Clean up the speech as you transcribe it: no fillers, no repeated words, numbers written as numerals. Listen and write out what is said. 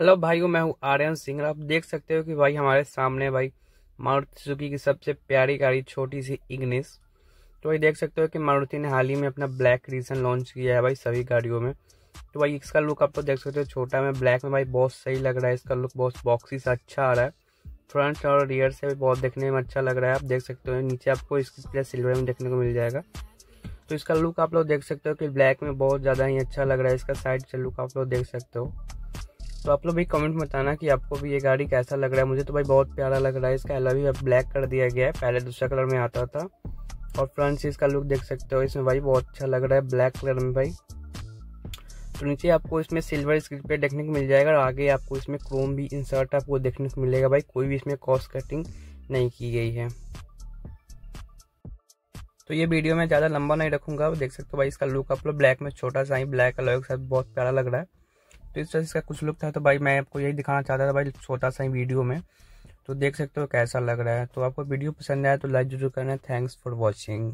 Hello भाइयों, मैं हूं आर्यन सिंह। आप देख सकते हो कि भाई हमारे सामने भाई मारुति सुजुकी की सबसे प्यारी गाड़ी छोटी सी इग्निस। तो भाई देख सकते हो कि मारुति ने हाल ही में अपना ब्लैक रीजन लॉन्च किया है भाई सभी गाड़ियों में। तो भाई इसका लुक आपको देख सकते हो छोटा में ब्लैक में भाई बहुत सही लग रहा है। इसका लुक बहुत बॉक्सी से अच्छा आ रहा है। फ्रंट और रियर से भी बहुत देखने में अच्छा लग रहा है। आप देख सकते हो नीचे आपको इसकी प्लस सिल्वर में देखने को मिल जाएगा। तो इसका लुक आप लोग देख सकते हो कि ब्लैक में बहुत ज़्यादा ही अच्छा लग रहा है। इसका साइड से लुक आप लोग देख सकते हो। तो आप लोग भी कमेंट में बताना कि आपको भी ये गाड़ी कैसा लग रहा है। मुझे तो भाई बहुत प्यारा लग रहा है। इसका एलॉय भी ब्लैक कर दिया गया है, पहले दूसरा कलर में आता था। और फ्रंट से इसका लुक देख सकते हो, इसमें भाई बहुत अच्छा लग रहा है ब्लैक कलर में भाई। तो नीचे आपको इसमें सिल्वर स्क्रीन पे देखने को मिल जाएगा और आगे आपको इसमें क्रोम भी इंसर्ट आपको देखने को मिलेगा भाई। कोई भी इसमें कॉस्ट कटिंग नहीं की गई है। तो ये वीडियो मैं ज़्यादा लंबा नहीं रखूँगा। देख सकते हो भाई इसका लुक आप लोग ब्लैक में छोटा सा ही ब्लैक अलॉय के साथ बहुत प्यारा लग रहा है। तो इस तरह से इसका कुछ लुक था। तो भाई मैं आपको यही दिखाना चाहता था भाई छोटा सा ही वीडियो में। तो देख सकते हो कैसा लग रहा है। तो आपको वीडियो पसंद आया तो लाइक जरूर करना। Thanks for watching.